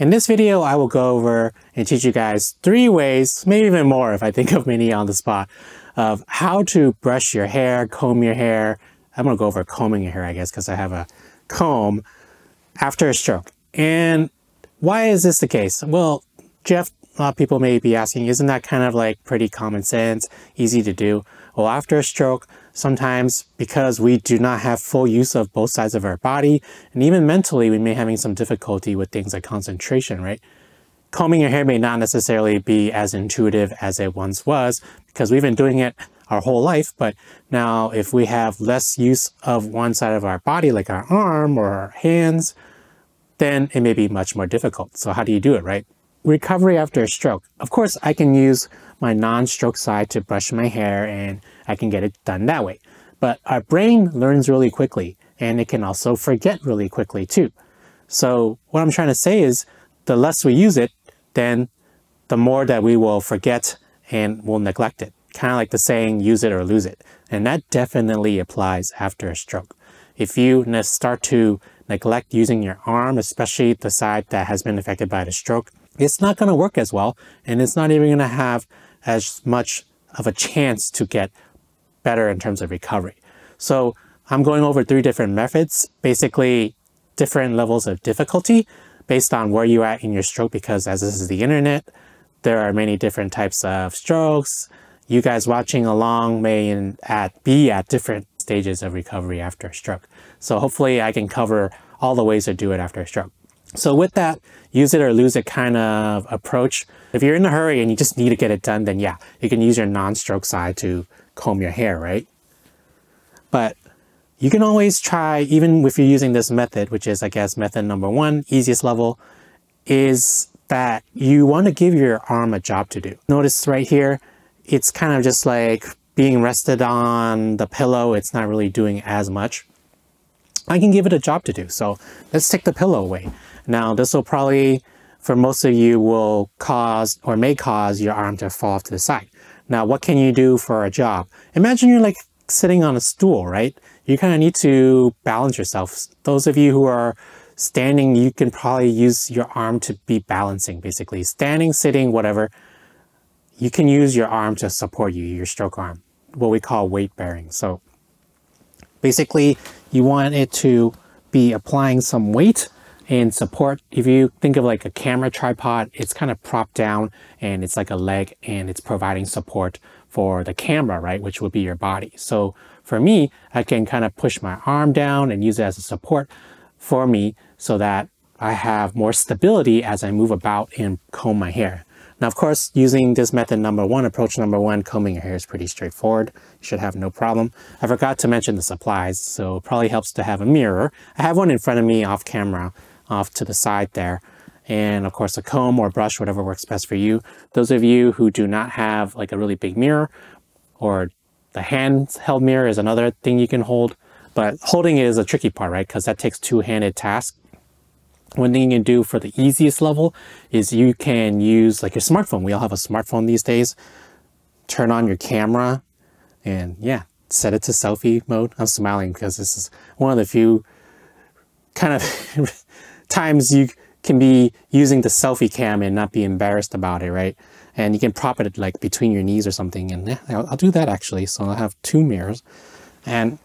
In this video, I will go over and teach you guys 3 ways, maybe even more if I think of many on the spot, of how to brush your hair, comb your hair. I'm gonna go over combing your hair, I guess, because I have a comb after a stroke. And why is this the case? Well, Jeff, a lot of people may be asking, isn't that kind of like pretty common sense, easy to do? Well, after a stroke, sometimes because we do not have full use of both sides of our body, and even mentally, we may be having some difficulty with things like concentration, right? Combing your hair may not necessarily be as intuitive as it once was because we've been doing it our whole life, but now if we have less use of one side of our body, like our arm or our hands, then it may be much more difficult. So how do you do it, right? Recovery after a stroke. Of course, I can use my non-stroke side to brush my hair and I can get it done that way. But our brain learns really quickly and it can also forget really quickly too. So what I'm trying to say is the less we use it, then the more that we will forget and we'll neglect it. Kind of like the saying, use it or lose it. And that definitely applies after a stroke. If you start to neglect using your arm, especially the side that has been affected by the stroke, it's not going to work as well, and it's not even going to have as much of a chance to get better in terms of recovery. So I'm going over 3 different methods, basically different levels of difficulty based on where you're at in your stroke, because as this is the internet, there are many different types of strokes. You guys watching along may be at different stages of recovery after a stroke. So hopefully I can cover all the ways to do it after a stroke. So with that use it or lose it kind of approach, if you're in a hurry and you just need to get it done, then yeah, you can use your non-stroke side to comb your hair, right? But you can always try, even if you're using this method, which is I guess method number 1, easiest level, is that you want to give your arm a job to do. Notice right here, it's kind of just like being rested on the pillow. It's not really doing as much. I can give it a job to do. So let's take the pillow away. Now this will probably, for most of you, will cause or may cause your arm to fall off to the side. Now what can you do for a job? Imagine you're like sitting on a stool, right? You kind of need to balance yourself. Those of you who are standing, you can probably use your arm to be balancing, basically. Standing, sitting, whatever. You can use your arm to support you, your stroke arm, what we call weight bearing. So basically, you want it to be applying some weight and support. If you think of like a camera tripod, it's kind of propped down and it's like a leg and it's providing support for the camera, right? Which would be your body. So for me, I can kind of push my arm down and use it as a support for me so that I have more stability as I move about and comb my hair. Now, of course, using this method number 1, approach number 1, combing your hair is pretty straightforward. You should have no problem. I forgot to mention the supplies, so it probably helps to have a mirror. I have one in front of me off camera, off to the side there. And of course, a comb or brush, whatever works best for you. Those of you who do not have like a really big mirror, or the handheld mirror is another thing you can hold, but holding it is a tricky part, right? Because that takes two-handed task. One thing you can do for the easiest level is you can use like your smartphone. We all have a smartphone these days. Turn on your camera and yeah, set it to selfie mode. I'm smiling because this is one of the few kind of times you can be using the selfie cam and not be embarrassed about it, right? And you can prop it like between your knees or something. And yeah, I'll do that actually. So I'll have 2 mirrors and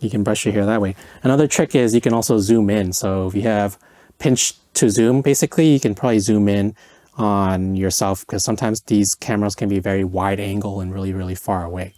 you can brush your hair that way. Another trick is you can also zoom in. So if you have pinch to zoom, basically you can probably zoom in on yourself because sometimes these cameras can be very wide angle and really far away.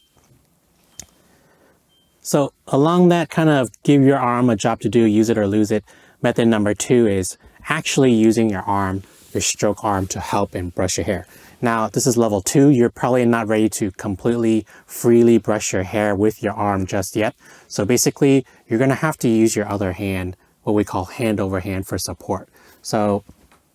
So along that kind of give your arm a job to do, use it or lose it, method number 2 is actually using your arm, your stroke arm, to help and brush your hair. Now this is level 2. You're probably not ready to completely freely brush your hair with your arm just yet. So basically you're going to have to use your other hand, what we call hand over hand, for support. So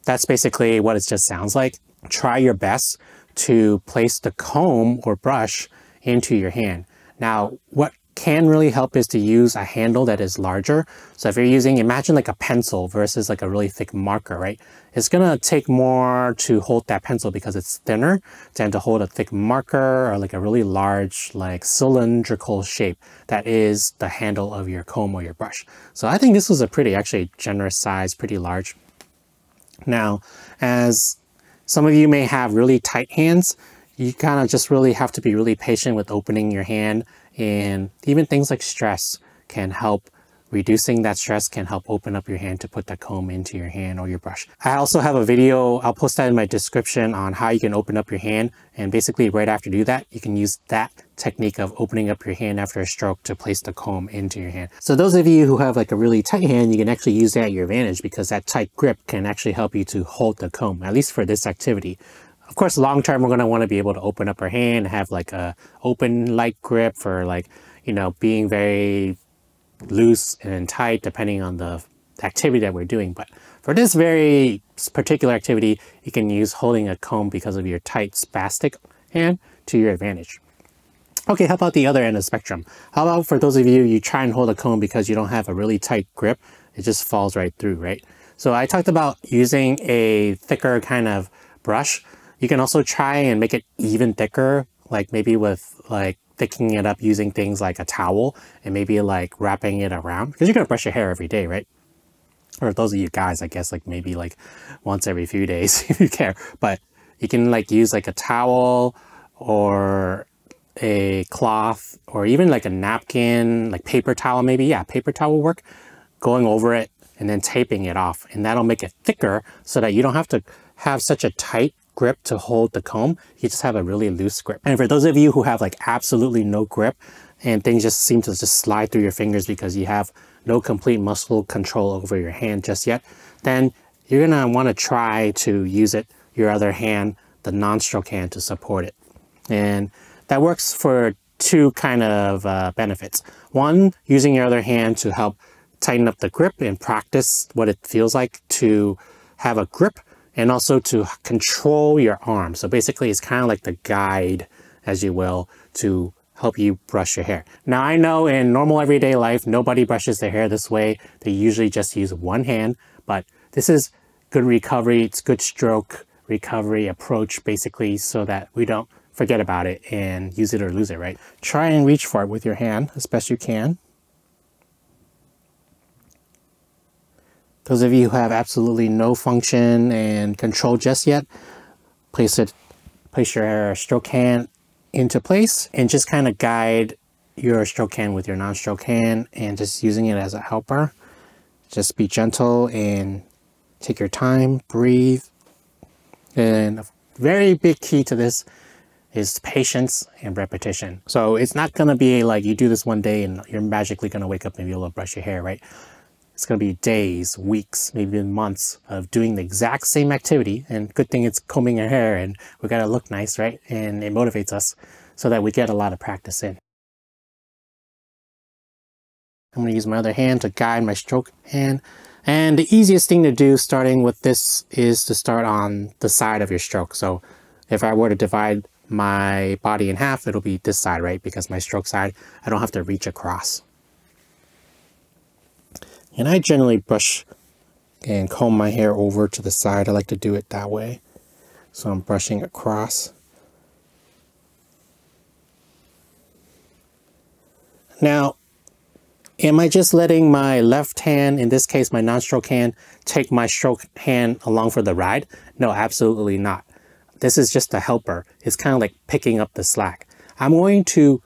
that's basically what it just sounds like. Try your best to place the comb or brush into your hand. Now, what can really help is to use a handle that is larger. So if you're using, imagine like a pencil versus like a really thick marker, right? It's gonna take more to hold that pencil because it's thinner than to hold a thick marker or like a really large, like cylindrical shape that is the handle of your comb or your brush. So I think this was a pretty actually generous size, pretty large. Now, as some of you may have really tight hands, you kind of just really have to be really patient with opening your hand, and even things like stress can help. Reducing that stress can help open up your hand to put that comb into your hand or your brush. I also have a video, I'll post that in my description, on how you can open up your hand. And basically right after you do that, you can use that technique of opening up your hand after a stroke to place the comb into your hand. So those of you who have like a really tight hand, you can actually use that at your advantage, because that tight grip can actually help you to hold the comb, at least for this activity. Of course, long term, we're going to want to be able to open up our hand, have like a open light grip for like, you know, being very loose and tight depending on the activity that we're doing. But for this very particular activity, you can use holding a comb because of your tight spastic hand to your advantage. Okay, how about the other end of the spectrum? How about for those of you, you try and hold a comb because you don't have a really tight grip, it just falls right through, right? So I talked about using a thicker kind of brush. You can also try and make it even thicker, like maybe with like thickening it up using things like a towel and maybe like wrapping it around, because you're gonna brush your hair every day, right? Or those of you guys, I guess, like maybe like once every few days if you care. But you can like use like a towel or a cloth or even like a napkin, like paper towel maybe. Yeah, paper towel will work. Going over it and then taping it off, and that'll make it thicker so that you don't have to have such a tight grip to hold the comb. You just have a really loose grip. And for those of you who have like absolutely no grip and things just seem to just slide through your fingers because you have no complete muscle control over your hand just yet, then you're gonna want to try to use it, your other hand, the non-stroke hand, to support it. And that works for two kind of benefits. One, using your other hand to help tighten up the grip and practice what it feels like to have a grip, and also to control your arm. So basically it's kind of like the guide, as you will, to help you brush your hair. Now I know in normal everyday life, nobody brushes their hair this way. They usually just use one hand, but this is good recovery. It's good stroke recovery approach, basically, so that we don't forget about it and use it or lose it, right? Try and reach for it with your hand as best you can. Those of you who have absolutely no function and control just yet, place your stroke hand into place and just kind of guide your stroke hand with your non-stroke hand, and just using it as a helper. Just be gentle and take your time, breathe. And a very big key to this is patience and repetition. So it's not going to be like you do this one day and you're magically going to wake up and be able to brush your hair, right? It's going to be days, weeks, maybe even months of doing the exact same activity. And good thing it's combing your hair and we got to look nice, right? And it motivates us so that we get a lot of practice in. I'm going to use my other hand to guide my stroke hand. And the easiest thing to do starting with this is to start on the side of your stroke. So if I were to divide my body in half, it'll be this side, right? Because my stroke side, I don't have to reach across. And I generally brush and comb my hair over to the side. I like to do it that way. So I'm brushing across. Now, am I just letting my left hand, in this case my non-stroke hand, take my stroke hand along for the ride? No, absolutely not. This is just a helper. It's kind of like picking up the slack. I'm going to,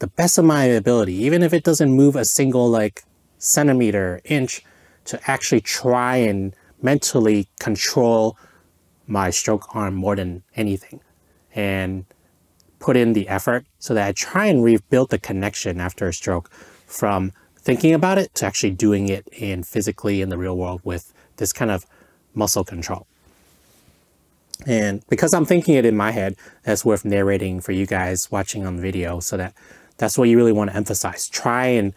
the best of my ability, even if it doesn't move a single like centimeter, inch, to actually try and mentally control my stroke arm more than anything, and put in the effort so that I try and rebuild the connection after a stroke from thinking about it to actually doing it in physically in the real world with this kind of muscle control. And because I'm thinking it in my head, that's worth narrating for you guys watching on the video, so that that's what you really want to emphasize. Try and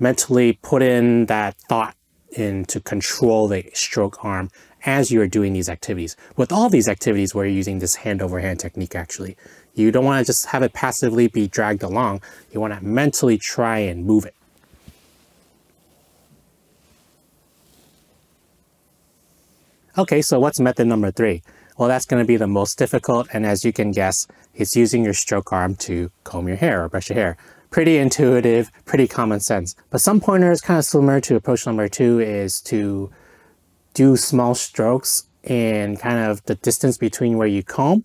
mentally put in that thought in to control the stroke arm as you're doing these activities. With all these activities where you're using this hand over hand technique, actually, you don't want to just have it passively be dragged along. You want to mentally try and move it. Okay, so what's method number three? Well, that's going to be the most difficult, and as you can guess, it's using your stroke arm to comb your hair or brush your hair. Pretty intuitive, pretty common sense. But some pointers, kind of similar to approach number two, is to do small strokes and kind of the distance between where you comb,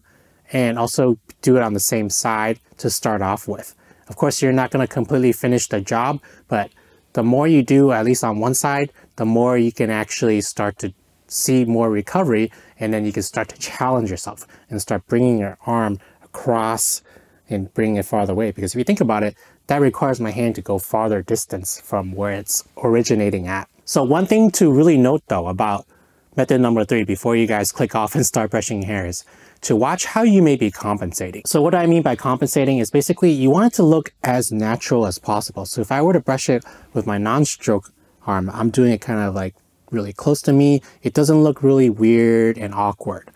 and also do it on the same side to start off with. Of course, you're not going to completely finish the job, but the more you do, at least on one side, the more you can actually start to see more recovery, and then you can start to challenge yourself and start bringing your arm across and bringing it farther away. Because if you think about it, that requires my hand to go farther distance from where it's originating at. So one thing to really note though about method number 3 before you guys click off and start brushing your hair is to watch how you may be compensating. So what I mean by compensating is basically you want it to look as natural as possible. So if I were to brush it with my non-stroke arm, I'm doing it kind of like really close to me. It doesn't look really weird and awkward.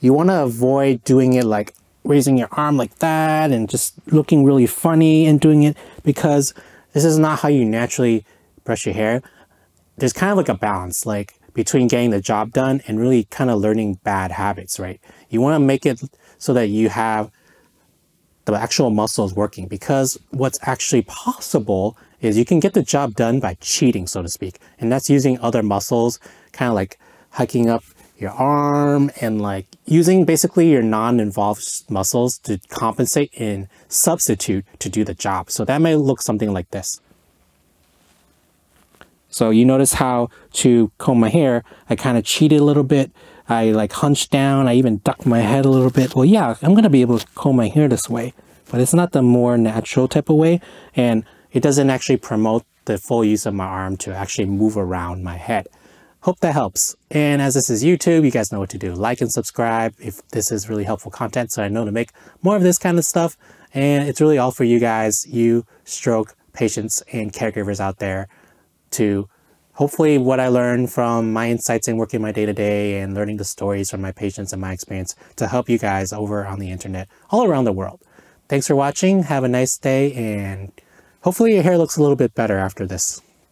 You want to avoid doing it like raising your arm like that and just looking really funny and doing it, because this is not how you naturally brush your hair. There's kind of like a balance like between getting the job done and really kind of learning bad habits, right? You want to make it so that you have the actual muscles working, because what's actually possible is you can get the job done by cheating, so to speak. And that's using other muscles, kind of like hiking up your arm and like using basically your non-involved muscles to compensate and substitute to do the job. So that may look something like this. So you notice how to comb my hair, I kind of cheated a little bit. I like hunched down, I even ducked my head a little bit. Well, yeah, I'm gonna be able to comb my hair this way, but it's not the more natural type of way. And it doesn't actually promote the full use of my arm to actually move around my head. Hope that helps. And as this is YouTube, you guys know what to do. Like and subscribe if this is really helpful content, so I know to make more of this kind of stuff. And it's really all for you guys, you stroke patients and caregivers out there, to hopefully what I learned from my insights and working my day-to-day and learning the stories from my patients and my experience to help you guys over on the internet all around the world. Thanks for watching. Have a nice day, and hopefully your hair looks a little bit better after this.